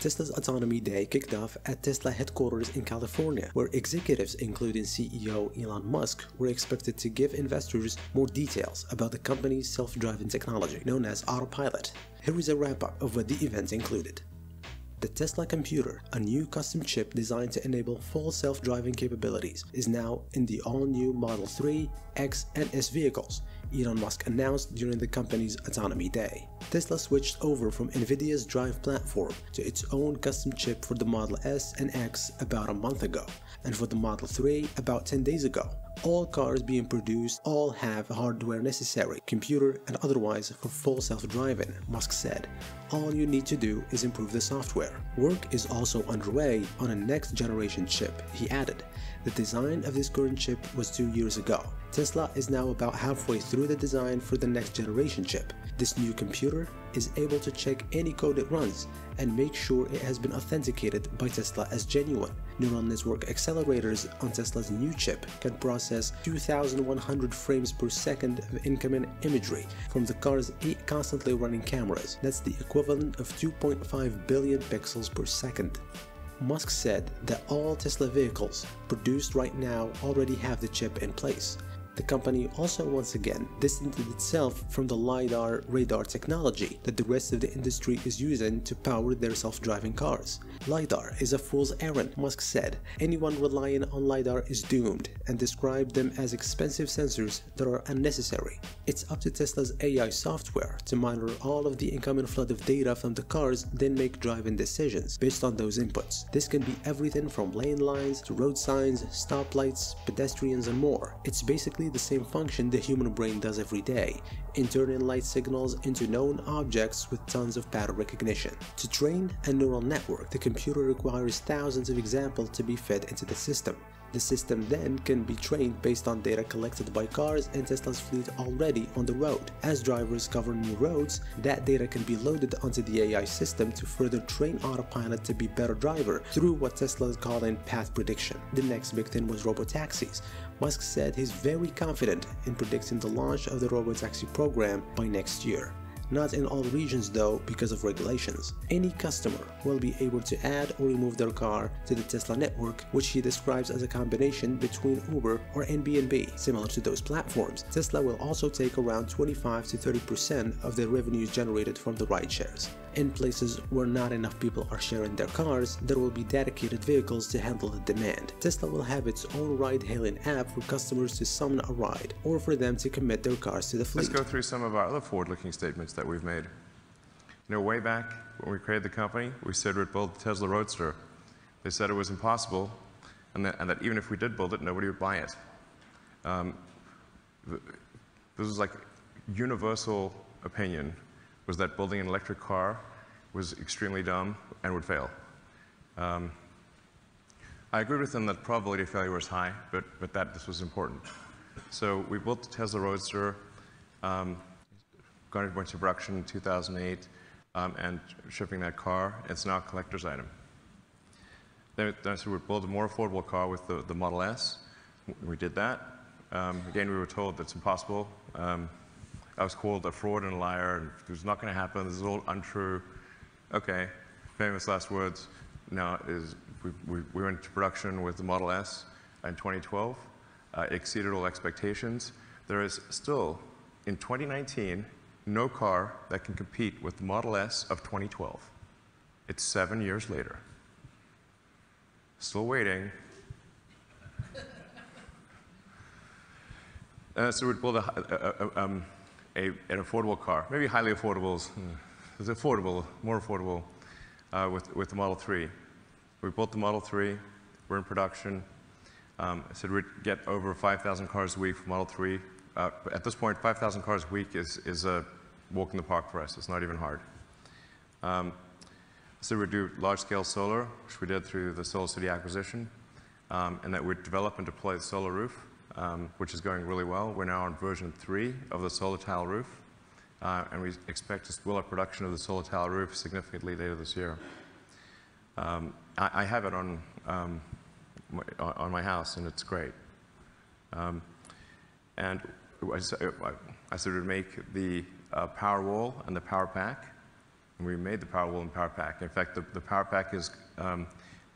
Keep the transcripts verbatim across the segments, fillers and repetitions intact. Tesla's Autonomy Day kicked off at Tesla headquarters in California, where executives including C E O Elon Musk were expected to give investors more details about the company's self-driving technology known as Autopilot. Here is a wrap-up of what the event included. The Tesla computer, a new custom chip designed to enable full self-driving capabilities, is now in the all-new Model three, X, and S vehicles, Elon Musk announced during the company's Autonomy Day. Tesla switched over from NVIDIA's Drive platform to its own custom chip for the Model S and X about a month ago, and for the Model three about ten days ago. All cars being produced all have hardware necessary, computer and otherwise, for full self-driving, Musk said. All you need to do is improve the software. Work is also underway on a next-generation chip, he added. The design of this current chip was two years ago. Tesla is now about halfway through the design for the next-generation chip. This new computer is able to check any code it runs and make sure it has been authenticated by Tesla as genuine. Neural network accelerators on Tesla's new chip can process two thousand one hundred frames per second of incoming imagery from the car's eight constantly running cameras. That's the equivalent of two point five billion pixels per second. Musk said that all Tesla vehicles produced right now already have the chip in place. The company also once again distanced itself from the LiDAR radar technology that the rest of the industry is using to power their self-driving cars. LiDAR is a fool's errand, Musk said. Anyone relying on LiDAR is doomed, and described them as expensive sensors that are unnecessary. It's up to Tesla's A I software to monitor all of the incoming flood of data from the cars, then make driving decisions based on those inputs. This can be everything from lane lines to road signs, stoplights, pedestrians, and more. It's basically the same function the human brain does every day, in turning light signals into known objects with tons of pattern recognition. To train a neural network, the computer requires thousands of examples to be fed into the system. The system then can be trained based on data collected by cars and Tesla's fleet already on the road. As drivers cover new roads, that data can be loaded onto the A I system to further train Autopilot to be better driver through what Tesla is calling path prediction. The next big thing was robotaxis. Musk said he's very confident in predicting the launch of the RoboTaxi program by next year. Not in all regions though, because of regulations. Any customer will be able to add or remove their car to the Tesla network, which he describes as a combination between Uber or Airbnb. Similar to those platforms, Tesla will also take around twenty-five to thirty percent of the revenues generated from the ride shares. In places where not enough people are sharing their cars, there will be dedicated vehicles to handle the demand. Tesla will have its own ride-hailing app for customers to summon a ride, or for them to commit their cars to the fleet. Let's go through some of our other forward-looking statements that we've made. You know, way back when we created the company, we said we'd build the Tesla Roadster. They said it was impossible, and that, and that even if we did build it, nobody would buy it. Um, this was like universal opinion. Was that building an electric car was extremely dumb and would fail. Um, I agreed with them that probability of failure was high, but, but that this was important. So we built the Tesla Roadster, um, got it into production in two thousand eight, um, and shipping that car. It's now a collector's item. Then, then so we built a more affordable car with the, the Model S. We did that. Um, again, we were told that's impossible. Um, I was called a fraud and a liar, and it was not going to happen, this is all untrue. Okay, famous last words. Now is we, we, we went into production with the Model S in twenty twelve, uh, exceeded all expectations. There is still, in twenty nineteen, no car that can compete with the Model S of twenty twelve. It's seven years later. Still waiting. uh, so we'd build a, a, a um, A, an affordable car, maybe highly affordable, is, is affordable, more affordable, uh, with, with the Model three. We built the Model three, we're in production. Um, I said we'd get over five thousand cars a week for Model three. Uh, at this point, five thousand cars a week is, is a walk in the park for us, it's not even hard. Um, so we'd do large-scale solar, which we did through the SolarCity acquisition, um, and that we'd develop and deploy the solar roof. Um, which is going really well. We're now on version three of the solar tile roof, uh, and we expect to spool up production of the solar tile roof significantly later this year. Um, I, I have it on, um, my, on my house, and it's great. Um, and I, I, I said we'd make the uh, Powerwall and the Powerpack, And we made the Powerwall and Powerpack. In fact, the, the Powerpack is um,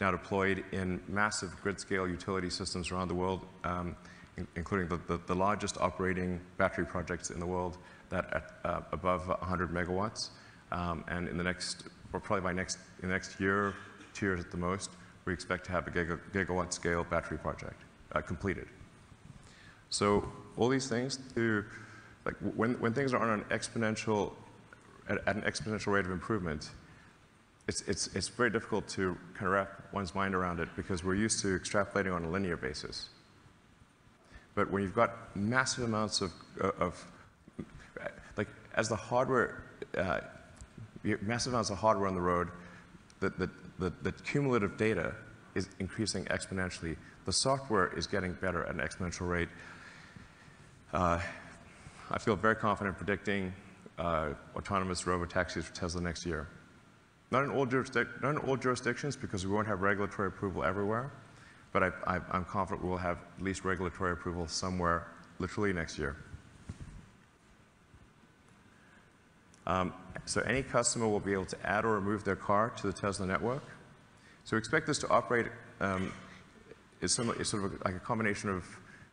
now deployed in massive grid-scale utility systems around the world, um, in, including the, the, the largest operating battery projects in the world that at uh, above one hundred megawatts. Um, and in the next, or probably by next, in the next year, two years at the most, we expect to have a giga, gigawatt-scale battery project uh, completed. So all these things, to, like when when things are on an exponential, at, at an exponential rate of improvement, it's it's it's very difficult to kind of wrap one's mind around it because we're used to extrapolating on a linear basis. But when you've got massive amounts of of like as the hardware, uh, massive amounts of hardware on the road, the the the, the cumulative data is increasing exponentially. The software is getting better at an exponential rate. Uh, I feel very confident predicting uh, autonomous robotaxis for Tesla next year. Not in all, jurisdic not in all jurisdictions, because we won't have regulatory approval everywhere, but I, I, I'm confident we'll have at least regulatory approval somewhere literally next year. Um, so any customer will be able to add or remove their car to the Tesla network. So we expect this to operate um, is similar, is sort of like a combination of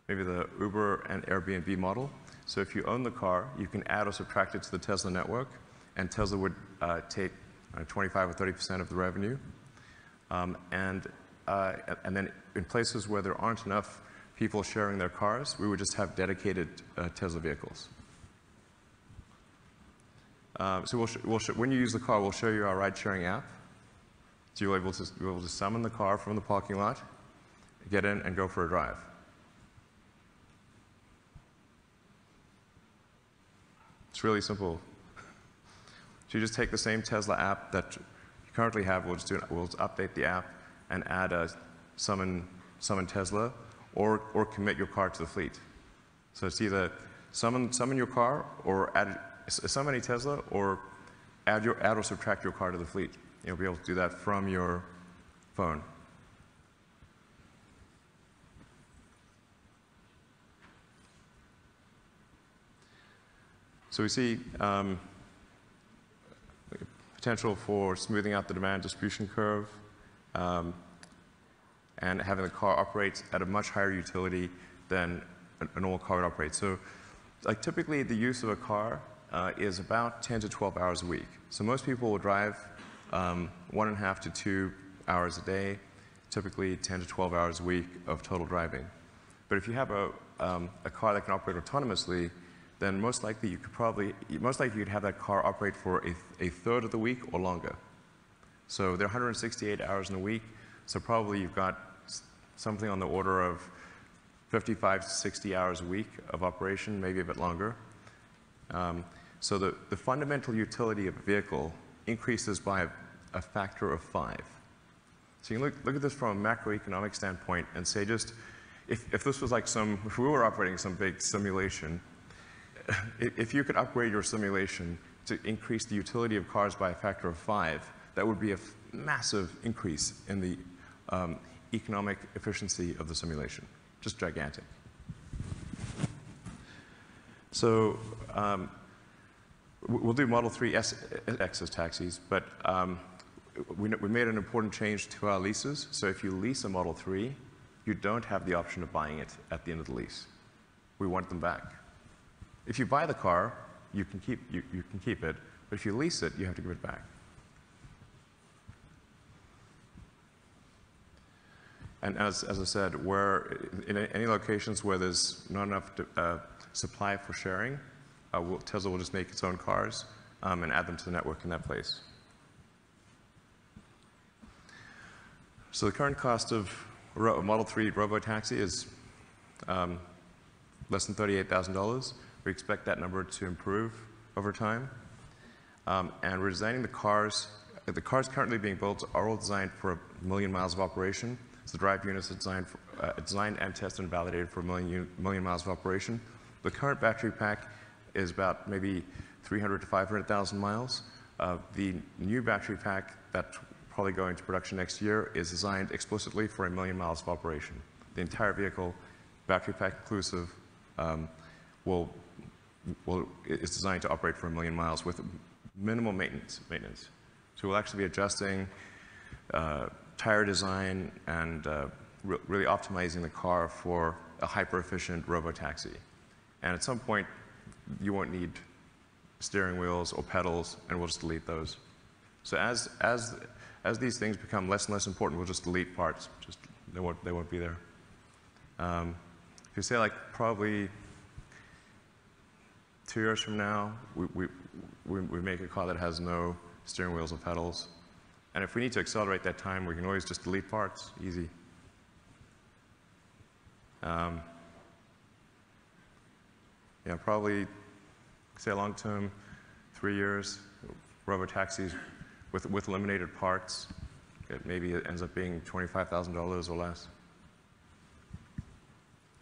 maybe the Uber and Airbnb model. So if you own the car, you can add or subtract it to the Tesla network, and Tesla would uh, take uh, twenty-five or thirty percent of the revenue. Um, and, uh, and then in places where there aren't enough people sharing their cars, we would just have dedicated uh, Tesla vehicles. Uh, so we'll sh we'll sh when you use the car, we'll show you our ride-sharing app. So you'll be able to, you'll be able to summon the car from the parking lot, get in, and go for a drive. It's really simple. So you just take the same Tesla app that you currently have. We'll just do, we'll just update the app and add a summon, summon Tesla, or or commit your car to the fleet. So it's either summon summon your car or add summon a Tesla, or add your add or subtract your car to the fleet. You'll be able to do that from your phone. So we see um, potential for smoothing out the demand distribution curve, um, and having the car operate at a much higher utility than a normal car would operate. So, like typically, the use of a car uh, is about ten to twelve hours a week. So most people will drive um, one and a half to two hours a day, typically ten to twelve hours a week of total driving. But if you have a um, a car that can operate autonomously, then most likely you could probably, most likely you'd have that car operate for a, th a third of the week or longer. So there are one hundred sixty-eight hours in a week, so probably you've got something on the order of fifty-five to sixty hours a week of operation, maybe a bit longer. Um, so the, the fundamental utility of a vehicle increases by a, a factor of five. So you can look, look at this from a macroeconomic standpoint and say just, if, if this was like some, if we were operating some big simulation, if you could upgrade your simulation to increase the utility of cars by a factor of five, that would be a massive increase in the um, economic efficiency of the simulation. Just gigantic. So um, we'll do Model three S X as taxis, but um, we, we made an important change to our leases. So if you lease a Model three, you don't have the option of buying it at the end of the lease. We want them back. If you buy the car, you can keep, you, you can keep it, but if you lease it, you have to give it back. And as, as I said, where, in any locations where there's not enough to, uh, supply for sharing, uh, we'll, Tesla will just make its own cars um, and add them to the network in that place. So the current cost of Model three RoboTaxi is um, less than thirty-eight thousand dollars. We expect that number to improve over time. Um, and we're designing the cars. The cars currently being built are all designed for a million miles of operation. So the drive units are designed, for, uh, designed and tested and validated for a million, million miles of operation. The current battery pack is about maybe three hundred to five hundred thousand miles. Uh, the new battery pack that's probably going into production next year is designed explicitly for a million miles of operation. The entire vehicle, battery pack inclusive, um, will Well, it's designed to operate for a million miles with minimal maintenance. maintenance. So we'll actually be adjusting uh, tire design and uh, re really optimizing the car for a hyper-efficient robotaxi. And at some point, you won't need steering wheels or pedals, and we'll just delete those. So as, as, as these things become less and less important, we'll just delete parts. Just, they, won't, they won't be there. Um, if you say, like, probably two years from now, we, we, we, we make a car that has no steering wheels or pedals. And if we need to accelerate that time, we can always just delete parts. Easy. Um, yeah, probably, say long term, three years, robotaxis with, with eliminated parts. It maybe ends up being twenty-five thousand dollars or less.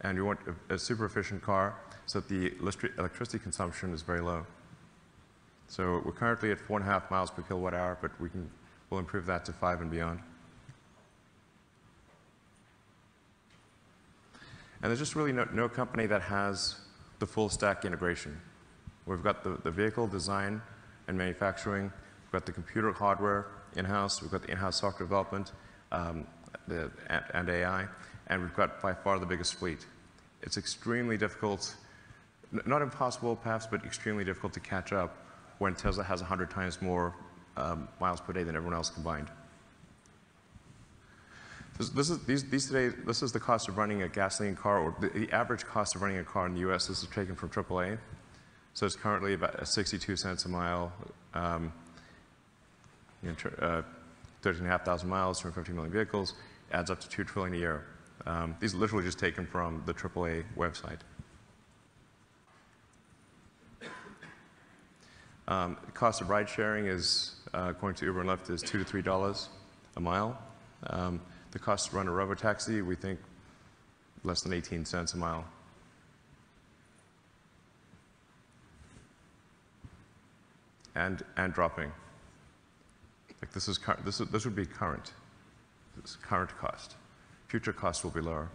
And you want a, a super efficient car so that the electricity consumption is very low. So we're currently at four and a half miles per kilowatt hour, but we can, we'll improve that to five and beyond. And there's just really no, no company that has the full stack integration. We've got the, the vehicle design and manufacturing. We've got the computer hardware in-house. We've got the in-house software development um, the, and, and A I. And we've got by far the biggest fleet. It's extremely difficult, not impossible perhaps, but extremely difficult to catch up when Tesla has one hundred times more um, miles per day than everyone else combined. This is, these, these today, this is the cost of running a gasoline car, or the, the average cost of running a car in the U S. This is taken from triple A. So it's currently about sixty-two cents a mile, um, you know, uh, thirteen thousand five hundred miles from fifty million vehicles, adds up to two trillion dollars a year. Um, these are literally just taken from the triple A website. Um, the cost of ride sharing is, uh, according to Uber and Lyft, is two to three dollars a mile. Um, the cost to run a robotaxi, we think, less than eighteen cents a mile. And, and dropping. Like this is this is, this would be current. This is current cost. Future costs will be lower.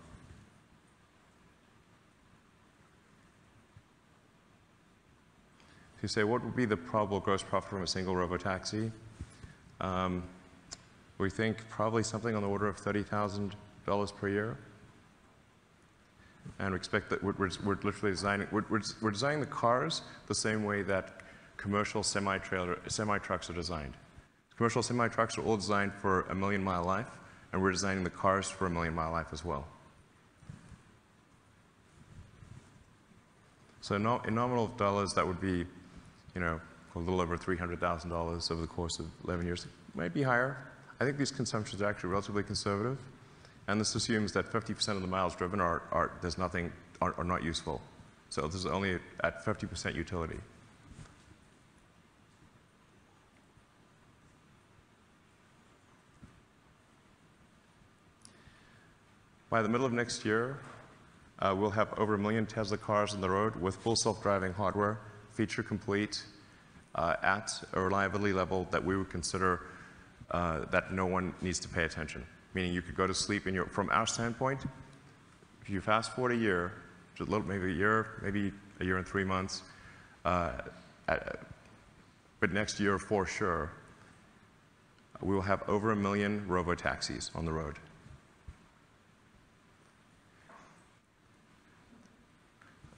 If you say, what would be the probable gross profit from a single robotaxi? Um, we think probably something on the order of thirty thousand dollars per year. And we expect that we're, we're literally designing we're, we're designing the cars the same way that commercial semi-trailer, semi-trucks are designed. Commercial semi-trucks are all designed for a million-mile life, and we're designing the cars for a million-mile life as well. So no, in nominal dollars, that would be, you know, a little over three hundred thousand dollars over the course of eleven years. It might be higher. I think these consumptions are actually relatively conservative, and this assumes that fifty percent of the miles driven are, are there's nothing are, are not useful. So this is only at fifty percent utility. By the middle of next year, uh, we'll have over a million Tesla cars on the road with full self-driving hardware, feature complete, uh, at a reliability level that we would consider uh, that no one needs to pay attention. Meaning you could go to sleep in your, from our standpoint, if you fast forward a year, just a little, maybe a year, maybe a year and three months, uh, at, but next year for sure, we will have over a million robotaxis on the road.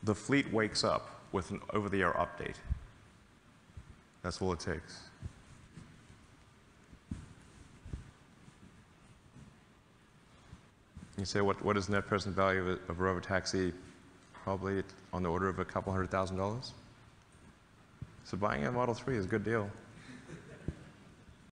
The fleet wakes up with an over-the-air update. That's all it takes. You say, what, what is net present value of a, of a robotaxi? Probably on the order of a couple hundred thousand dollars. So buying a Model three is a good deal.